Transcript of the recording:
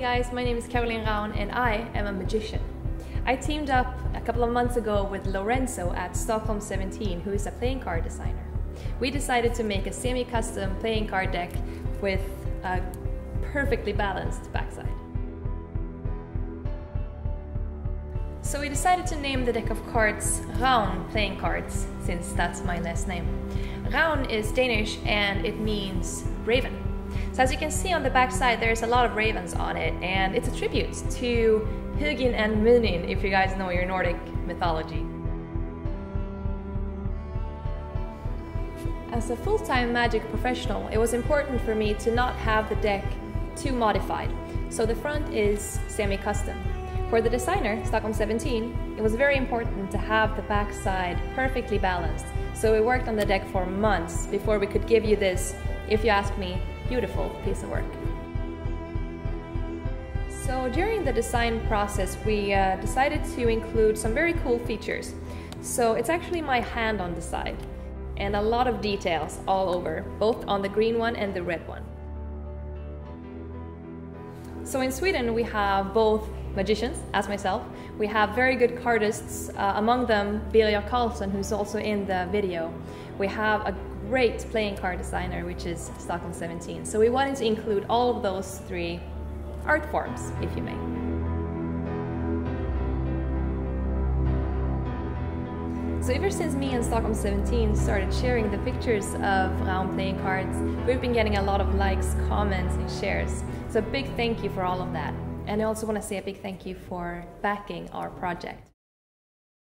Hey guys, my name is Caroline Ravn and I am a magician. I teamed up a couple of months ago with Lorenzo at Stockholm 17, who is a playing card designer. We decided to make a semi-custom playing card deck with a perfectly balanced backside. So we decided to name the deck of cards Ravn playing cards, since that's my last name. Ravn is Danish and it means raven. So as you can see on the back side, there's a lot of ravens on it, and it's a tribute to Huginn and Muninn, if you guys know your Nordic mythology. As a full-time magic professional, it was important for me to not have the deck too modified, so the front is semi-custom. For the designer, Stockholm 17, it was very important to have the back side perfectly balanced, so we worked on the deck for months before we could give you this, if you ask me, beautiful piece of work. So during the design process we decided to include some very cool features. So it's actually my hand on the side and a lot of details all over, both on the green one and the red one. So in Sweden we have both magicians, as myself. We have very good cardists, among them Birger Karlsson, who's also in the video. We have a great playing card designer, which is Stockholm 17. So we wanted to include all of those three art forms, if you may. So ever since me and Stockholm 17 started sharing the pictures of Ravn playing cards, we've been getting a lot of likes, comments and shares. So a big thank you for all of that. And I also want to say a big thank you for backing our project.